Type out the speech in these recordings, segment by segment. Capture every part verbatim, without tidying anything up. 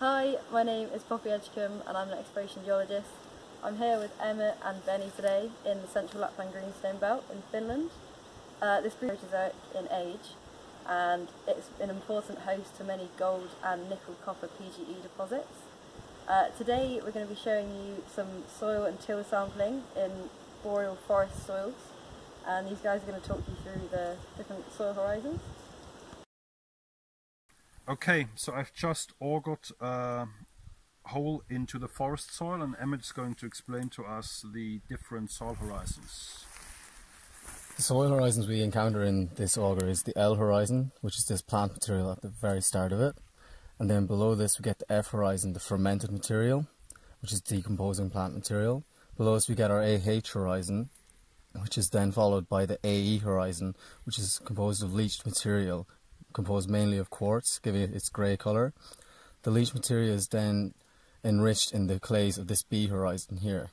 Hi, my name is Poppy Edgecombe and I'm an exploration geologist. I'm here with Emma and Benny today in the Central Lapland Greenstone Belt in Finland. Uh, this group is out in age and it's an important host to many gold and nickel copper P G E deposits. Uh, today we're going to be showing you some soil and till sampling in boreal forest soils, and these guys are going to talk you through the different soil horizons. Okay, so I've just augured a hole into the forest soil and Emmett's going to explain to us the different soil horizons. The soil horizons we encounter in this auger is the L horizon, which is this plant material at the very start of it. And then below this we get the F horizon, the fermented material, which is decomposing plant material. Below us we get our A H horizon, which is then followed by the A E horizon, which is composed of leached material, composed mainly of quartz, giving it its grey colour. The leached material is then enriched in the clays of this B horizon here.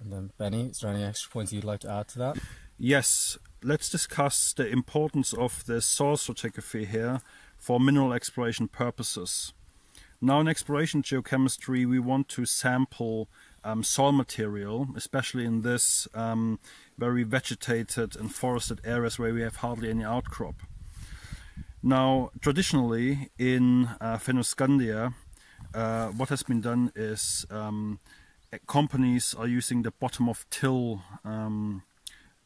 And then Benny, is there any extra points you'd like to add to that? Yes, let's discuss the importance of the soil stratigraphy here for mineral exploration purposes. Now in exploration geochemistry we want to sample um, soil material, especially in this um, very vegetated and forested areas where we have hardly any outcrop. Now, traditionally in uh, Fennoscandia, uh, what has been done is um, companies are using the bottom of till um,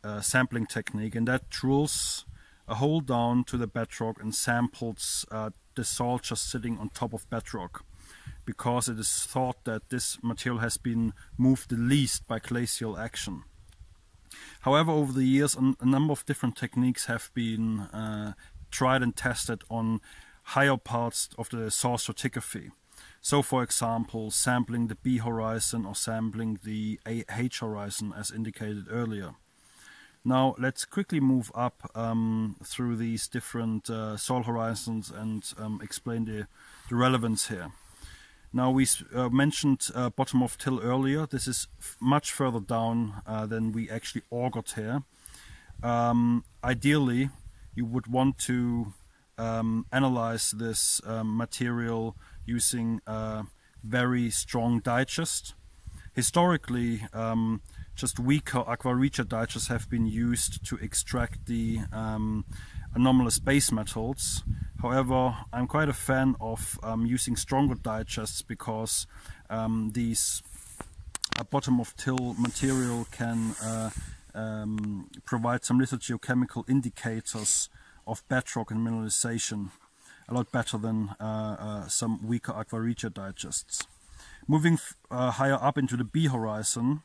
uh, sampling technique, and that drills a hole down to the bedrock and samples uh, the soil just sitting on top of bedrock, because it is thought that this material has been moved the least by glacial action. However, over the years, a number of different techniques have been uh, tried and tested on higher parts of the soil stratigraphy. So for example, sampling the B horizon or sampling the A H horizon as indicated earlier. Now let's quickly move up um, through these different uh, soil horizons and um, explain the, the relevance here. Now we uh, mentioned uh, bottom of till earlier. This is much further down uh, than we actually augured here. Um, ideally, you would want to um, analyze this um, material using a very strong digest. Historically, um, just weaker aqua regia digests have been used to extract the um, anomalous base metals. However, I'm quite a fan of um, using stronger digests, because um, these uh, bottom of till material can uh, Um, provide some little geochemical indicators of bedrock and mineralization, a lot better than uh, uh, some weaker aqua regia digests. Moving uh, higher up into the B horizon,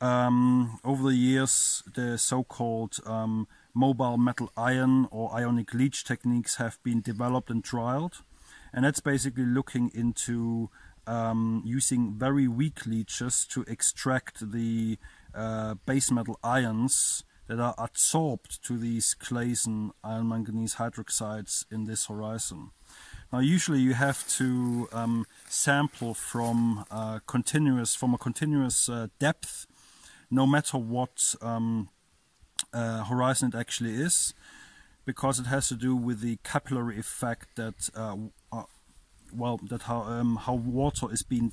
um, over the years the so-called um, mobile metal ion or ionic leach techniques have been developed and trialed, and that's basically looking into um, using very weak leaches to extract the Uh, base metal ions that are adsorbed to these clays and iron manganese hydroxides in this horizon. Now usually you have to um, sample from uh, continuous from a continuous uh, depth, no matter what um, uh, horizon it actually is, because it has to do with the capillary effect that uh, uh, well that how um, how water is being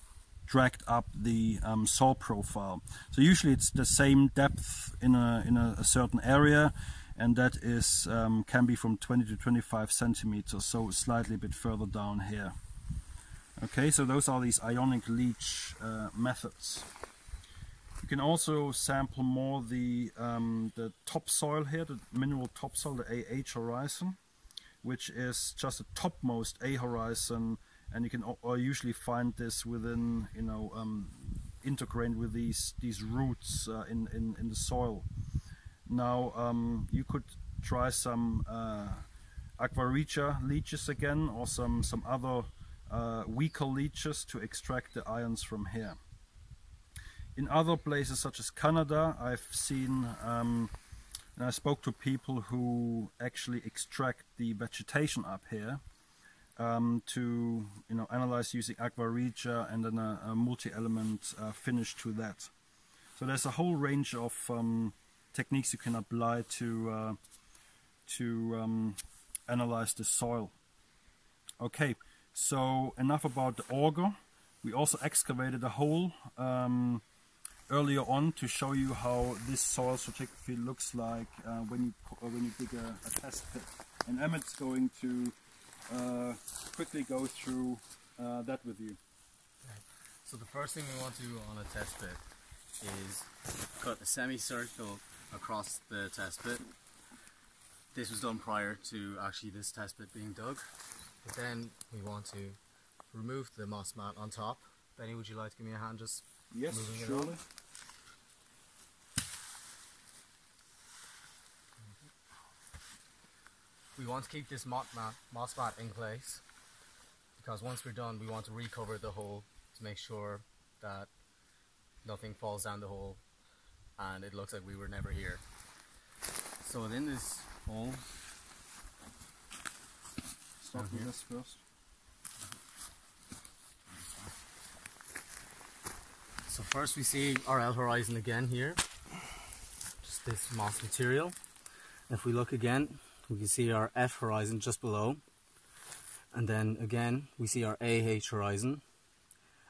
dragged up the um, soil profile. So usually it's the same depth in a, in a, a certain area, and that is um, can be from twenty to twenty-five centimeters, so slightly a bit further down here. Okay, so those are these ionic leach uh, methods. You can also sample more the, um, the topsoil here, the mineral topsoil, the A H horizon, which is just the topmost A horizon. And you can usually find this within, you know, um, intergrained with these these roots uh, in, in in the soil. Now um, you could try some uh, aqua regia leaches again, or some some other uh, weaker leaches to extract the ions from here. In other places such as Canada, I've seen um, and I spoke to people who actually extract the vegetation up here. Um, to you know, analyze using aqua regia and then a, a multi-element uh, finish to that. So there's a whole range of um, techniques you can apply to uh, to um, analyze the soil. Okay, So enough about the auger. We also excavated a hole um, earlier on to show you how this soil stratigraphy looks like uh, when you uh, when you dig a, a test pit. And Emmett's going to uh, quickly go through uh, that with you. So the first thing we want to do on a test pit is cut a semicircle across the test pit. This was done prior to actually this test pit being dug. But then we want to remove the moss mat on top. Benny, would you like to give me a hand just yes, moving surely. it on? We want to keep this moss mat, moss mat in place, because once we're done we want to recover the hole to make sure that nothing falls down the hole and it looks like we were never here. So within this hole, start with this first. So first we see our out horizon again here, just this moss material. If we look again, we can see our F horizon just below, and then again we see our A H horizon,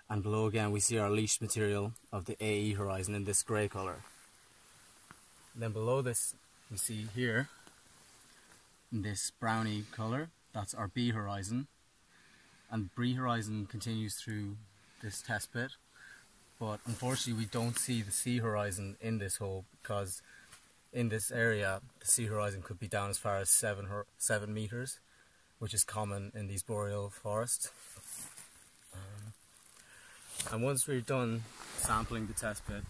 and below again we see our leached material of the A E horizon in this grey colour. Then below this we see here, in this browny colour, that's our B horizon, and B horizon continues through this test pit. But unfortunately we don't see the sea horizon in this hole, because in this area the sea horizon could be down as far as seven, seven meters, which is common in these boreal forests. Um, and once we're done sampling the test pit,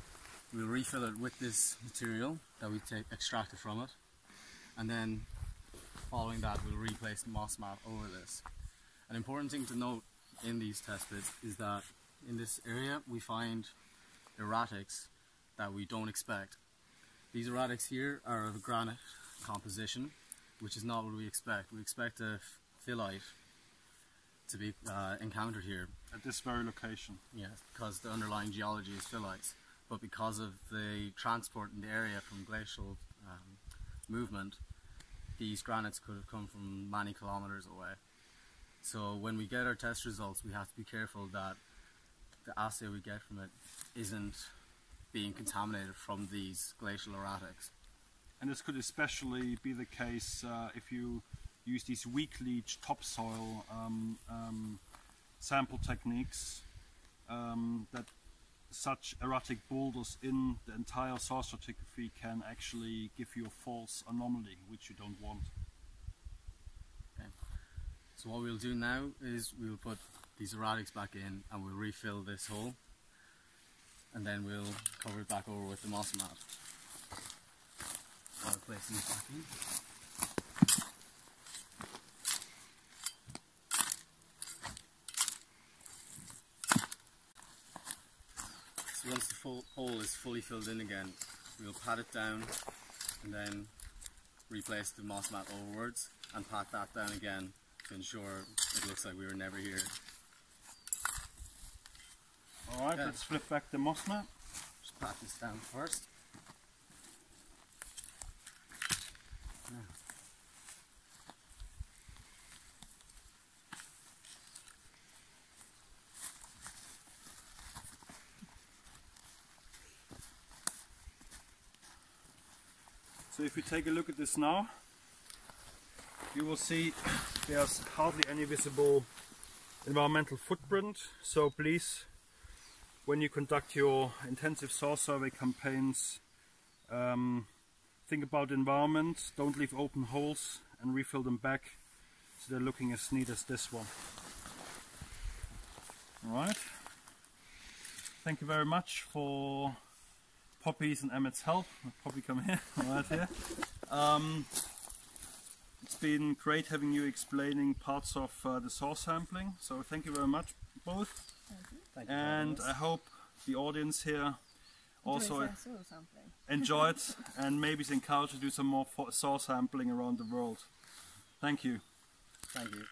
we'll refill it with this material that we take, extracted from it, and then following that we'll replace the moss mat over this. An important thing to note in these test pits is that in this area we find erratics that we don't expect. These erratics here are of a granite composition, which is not what we expect. We expect a phyllite to be uh, encountered here. At this very location? Yes, yeah, because the underlying geology is phyllite. But because of the transport in the area from glacial um, movement, these granites could have come from many kilometers away. So when we get our test results, we have to be careful that the assay we get from it isn't being contaminated from these glacial erratics. And this could especially be the case uh, if you use these weak leach topsoil um, um, sample techniques, um, that such erratic boulders in the entire soil stratigraphy can actually give you a false anomaly, which you don't want. Okay. So what we'll do now is we'll put these erratics back in and we'll refill this hole, and then we'll cover it back over with the moss mat. I'll place them back in. So once the full hole is fully filled in again, we'll pat it down and then replace the moss mat overwards and pat that down again to ensure it looks like we were never here. Alright, okay. Let's flip back the moss mat. Just pat this down first. Yeah. So if you take a look at this now, you will see there's hardly any visible environmental footprint. So please, when you conduct your intensive soil survey campaigns, um, think about the environment, don't leave open holes, and refill them back so they're looking as neat as this one. Alright, thank you very much for Poppy's and Emmett's help. Poppy, come here, right here. Um, it's been great having you explaining parts of uh, the soil sampling, so thank you very much both. Thank you. Thank you and I hope the audience here also enjoyed and maybe is encouraged to do some more soil sampling around the world. Thank you. Thank you.